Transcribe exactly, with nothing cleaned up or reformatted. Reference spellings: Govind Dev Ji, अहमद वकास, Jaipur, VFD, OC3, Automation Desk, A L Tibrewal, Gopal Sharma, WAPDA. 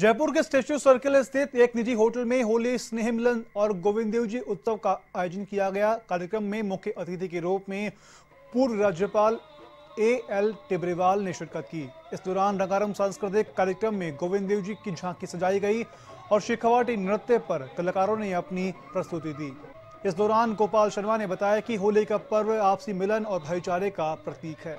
जयपुर के statue circle स्थित एक निजी होटल में होली स्नेह मिलन और गोविंद देव जी उत्सव का आयोजन किया गया। कार्यक्रम में मुख्य अतिथि के रूप में पूर्व राज्यपाल ए एल टिब्रेवाल ने शिरकत की। इस दौरान रंगारंग सांस्कृतिक कार्यक्रम में गोविंद देव जी की झांकी सजाई गई और शिखावटी नृत्य पर कलाकारों ने अपनी प्रस्तुति दी। इस दौरान गोपाल शर्मा ने बताया कि होली का पर्व आपसी मिलन और भाईचारे का प्रतीक है।